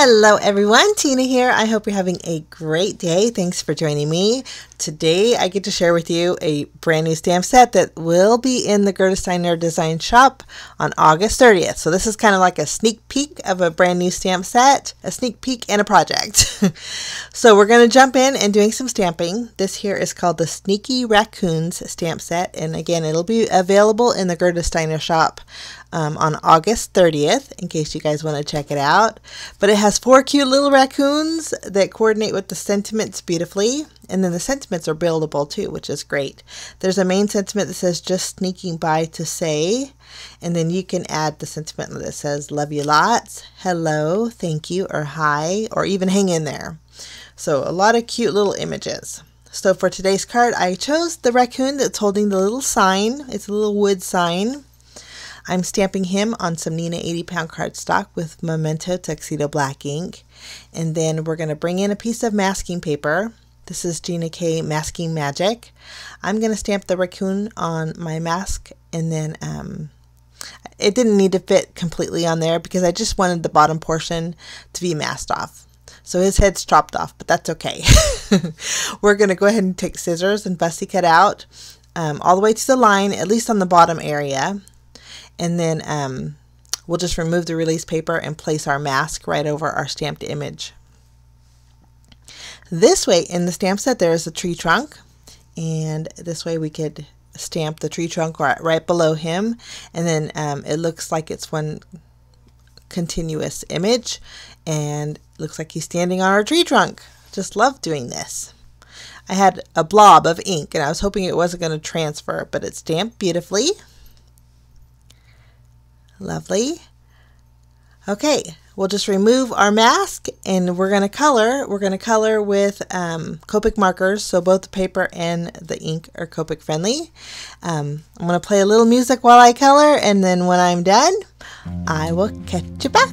Hello everyone, Tina here. I hope you're having a great day. Thanks for joining me. Today I get to share with you a brand new stamp set that will be in the Gerda Steiner Design shop on August 30th. So this is kind of like a sneak peek of a brand new stamp set, a sneak peek and a project. So we're going to jump in and doing some stamping. This here is called the Sneaky Raccoons Stamp Set, and again it'll be available in the Gerda Steiner shop on August 30th in case you guys want to check it out. But it has four cute little raccoons that coordinate with the sentiments beautifully, and then the sentiments are buildable too, which is great. There's a main sentiment that says just sneaking by to say, and then you can add the sentiment that says love you lots, hello, thank you, or hi, or even hang in there. So a lot of cute little images. So for today's card, I chose the raccoon that's holding the little sign. It's a little wood sign. I'm stamping him on some Neenah 80-pound cardstock with Memento Tuxedo Black ink. And then we're going to bring in a piece of masking paper. This is Gina K Masking Magic. I'm going to stamp the raccoon on my mask, and then it didn't need to fit completely on there because I just wanted the bottom portion to be masked off. So his head's chopped off, but that's okay. We're going to go ahead and take scissors and fussy cut out all the way to the line, at least on the bottom area. And then we'll just remove the release paper and place our mask right over our stamped image. This way in the stamp set there is a tree trunk, and this way we could stamp the tree trunk right below him, and then it looks like it's one continuous image and looks like he's standing on our tree trunk. Just love doing this. I had a blob of ink and I was hoping it wasn't going to transfer, but it's stamped beautifully. Lovely. Okay, we'll just remove our mask and we're going to color. We're going to color with Copic markers, so both the paper and the ink are Copic friendly. I'm going to play a little music while I color, and then when I'm done, I will catch you back.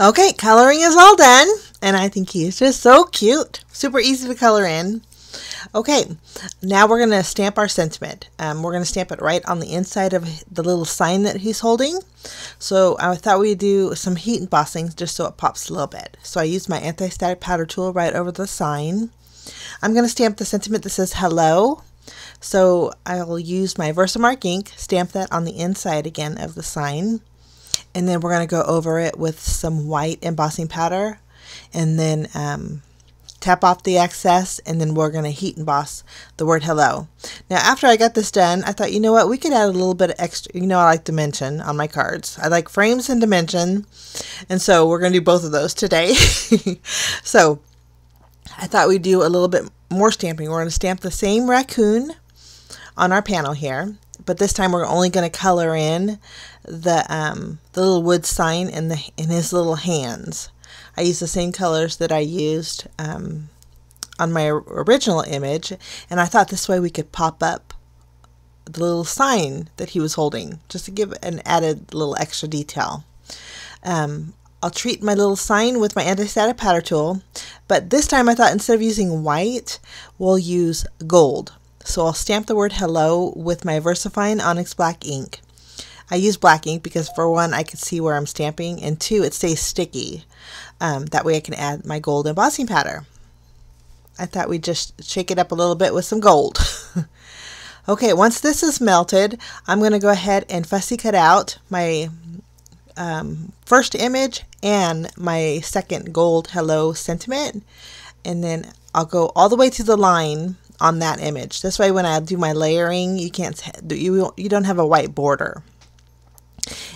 Okay, coloring is all done, and I think he's just so cute. Super easy to color in. Okay, now we're going to stamp our sentiment. We're going to stamp it right on the inside of the little sign that he's holding. So I thought we'd do some heat embossing just so it pops a little bit. So I used my anti-static powder tool right over the sign. I'm going to stamp the sentiment that says hello. So I'll use my VersaMark ink, stamp that on the inside again of the sign. And then we're going to go over it with some white embossing powder, and then tap off the excess, and then we're going to heat emboss the word hello. Now after I got this done, I thought, you know what, we could add a little bit of extra. You know, I like dimension on my cards. I like frames and dimension, and so we're going to do both of those today. So I thought we'd do a little bit more stamping. We're going to stamp the same raccoon on our panel here, but this time we're only going to color in the little wood sign and his little hands. I used the same colors that I used on my original image, and I thought this way we could pop up the little sign that he was holding just to give an added little extra detail. I'll treat my little sign with my anti-static powder tool, but this time I thought instead of using white, we'll use gold. So I'll stamp the word hello with my VersaFine Onyx Black ink. I use black ink because for one, I can see where I'm stamping, and two, it stays sticky. That way I can add my gold embossing powder. I thought we'd just shake it up a little bit with some gold. Okay, once this is melted, I'm going to go ahead and fussy cut out my first image and my second gold hello sentiment, and then I'll go all the way to the line on that image. This way when I do my layering, you can't, you don't have a white border.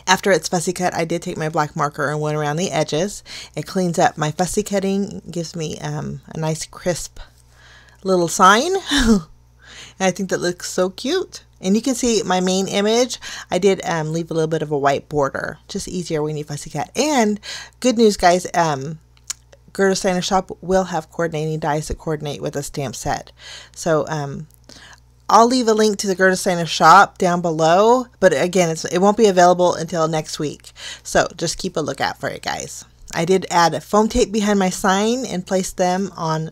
After it's fussy cut, I did take my black marker and went around the edges. It cleans up my fussy cutting, gives me a nice crisp little sign. And I think that looks so cute. And you can see my main image, I did leave a little bit of a white border, just easier when you fussy cut. And good news, guys, Gerda Steiner Shop will have coordinating dies that coordinate with a stamp set. So I'll leave a link to the Gerda Steiner Shop down below, but again, it won't be available until next week. So just keep a lookout for it, guys. I did add a foam tape behind my sign and placed them on,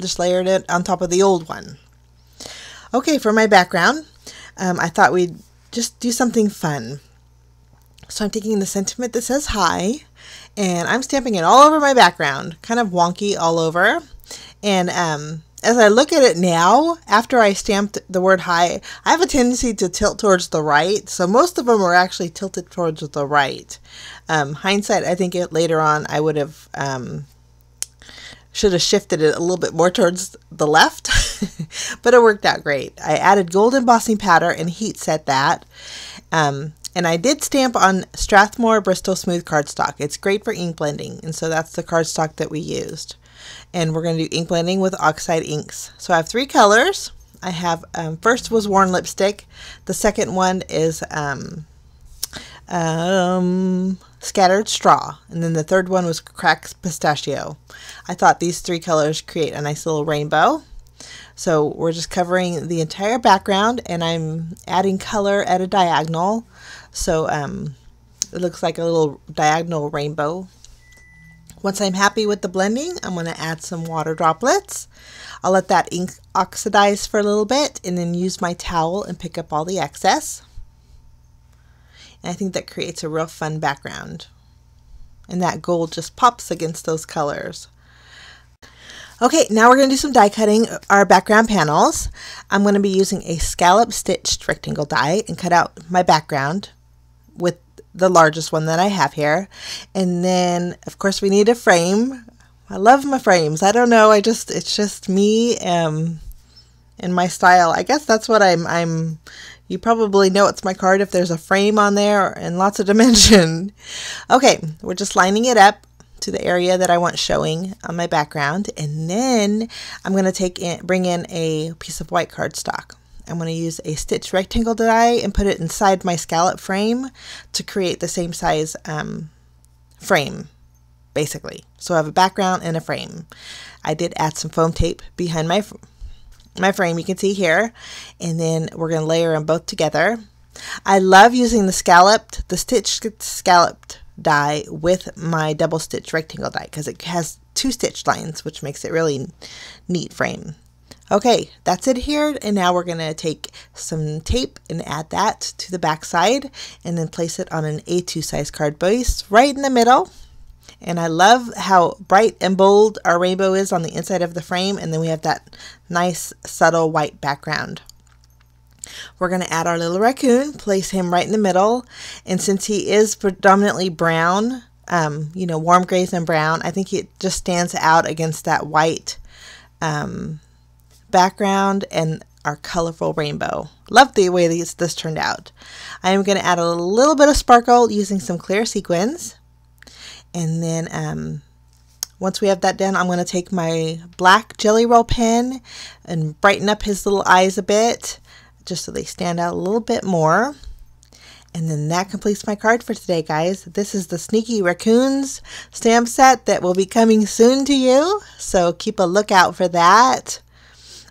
just layered it on top of the old one. Okay, for my background, I thought we'd just do something fun. So I'm taking the sentiment that says hi, and I'm stamping it all over my background, kind of wonky all over. And as I look at it now, after I stamped the word hi, I have a tendency to tilt towards the right. So most of them are actually tilted towards the right. Hindsight, I think later on I would have, should have shifted it a little bit more towards the left, but it worked out great. I added gold embossing powder and heat set that. And I did stamp on Strathmore Bristol Smooth cardstock. It's great for ink blending. And so that's the cardstock that we used. And we're going to do ink blending with oxide inks. So I have three colors. I have, first was Worn Lipstick. The second one is Scattered Straw. And then the third one was Cracked Pistachio. I thought these three colors create a nice little rainbow. So we're just covering the entire background, and I'm adding color at a diagonal. So it looks like a little diagonal rainbow. Once I'm happy with the blending, I'm going to add some water droplets. I'll let that ink oxidize for a little bit and then use my towel and pick up all the excess. And I think that creates a real fun background. And that gold just pops against those colors. Okay, now we're going to do some die cutting our background panels. I'm going to be using a scallop stitched rectangle die and cut out my background with the largest one that I have here. And then of course we need a frame. I love my frames. I don't know, it's just me and my style. I guess that's what I'm you probably know it's my card if there's a frame on there and lots of dimension. Okay, we're just lining it up to the area that I want showing on my background, and then I'm going to bring in a piece of white cardstock. I'm going to use a stitched rectangle die and put it inside my scallop frame to create the same size frame, basically. So I have a background and a frame. I did add some foam tape behind my frame, you can see here, and then we're going to layer them both together. I love using the stitched scalloped die with my double stitch rectangle die because it has two stitch lines, which makes it really neat frame. Okay, that's it here, and now we're going to take some tape and add that to the back side and then place it on an A2 size card base right in the middle. And I love how bright and bold our rainbow is on the inside of the frame, and then we have that nice subtle white background. We're going to add our little raccoon, place him right in the middle, and since he is predominantly brown, you know, warm grays and brown, I think he just stands out against that white background and our colorful rainbow. Love the way this turned out. I am going to add a little bit of sparkle using some clear sequins, and then once we have that done, I'm going to take my black jelly roll pen and brighten up his little eyes a bit just so they stand out a little bit more. And then that completes my card for today, guys. This is the Sneaky Raccoons stamp set that will be coming soon to you, so keep a lookout for that.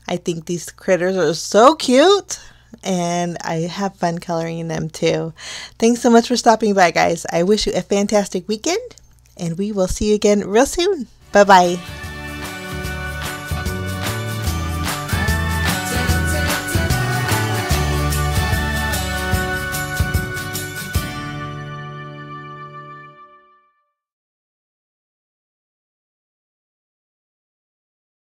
I think these critters are so cute, and I have fun coloring them too. Thanks so much for stopping by, guys. I wish you a fantastic weekend, and we will see you again real soon. Bye-bye.